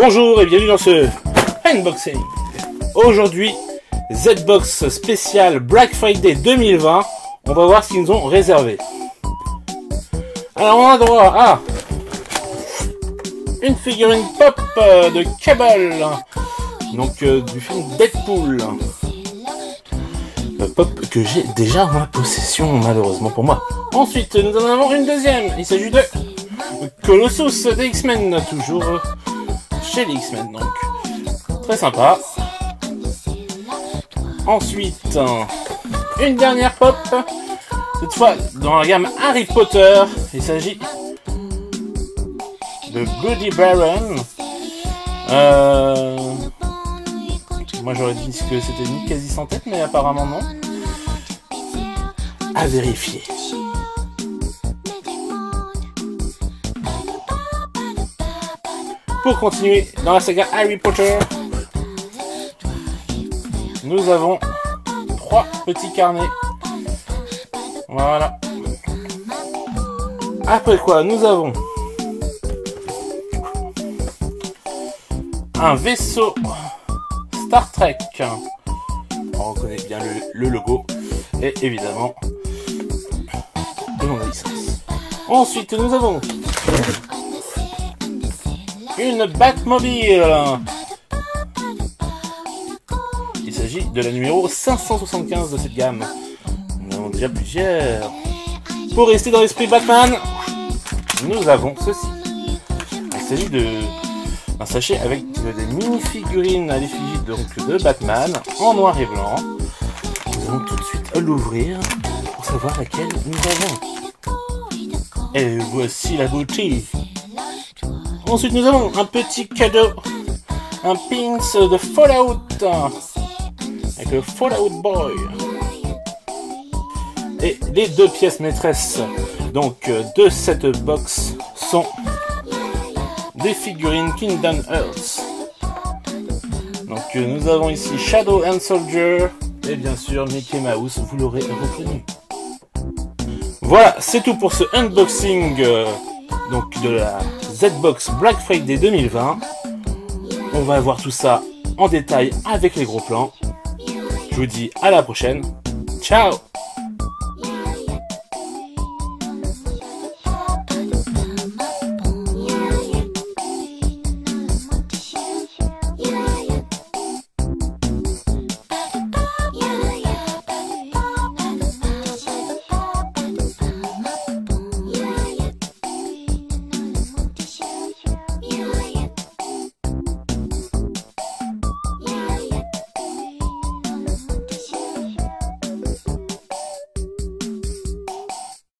Bonjour et bienvenue dans ce unboxing. Aujourd'hui, Zbox spécial Black Friday 2020. On va voir ce qu'ils nous ont réservé. Alors on a droit à une figurine pop de Cable, donc du film Deadpool. Pop que j'ai déjà en ma possession, malheureusement pour moi. Ensuite, nous en avons une deuxième. Il s'agit de Colossus des X-Men, toujours chez les X-Men, donc très sympa. Ensuite, une dernière pop, cette fois dans la gamme Harry Potter. Il s'agit de Bloody Baron. Moi j'aurais dit que c'était une quasi sans tête, mais apparemment non. À vérifier. Pour continuer dans la saga Harry Potter, nous avons trois petits carnets. Voilà. Après quoi, nous avons un vaisseau Star Trek, on reconnaît bien le logo et évidemment le nom de licence. Ensuite nous avons une Batmobile, il s'agit de la numéro 575 de cette gamme, nous en avons déjà plusieurs. Pour rester dans l'esprit Batman, nous avons ceci, il s'agit de un sachet avec des mini-figurines à l'effigie de Batman en noir et blanc. Nous allons tout de suite l'ouvrir pour savoir laquelle nous avons. Et voici la boutique. Ensuite nous avons un petit cadeau, un pins de Fallout avec le Fallout Boy et les deux pièces maîtresses donc de cette box sont des figurines Kingdom Hearts. Donc nous avons ici Shadow and Soldier et bien sûr Mickey Mouse, vous l'aurez reconnu. Voilà, c'est tout pour ce unboxing donc de la Zbox Black Friday 2020. On va voir tout ça en détail avec les gros plans. Je vous dis à la prochaine. Ciao.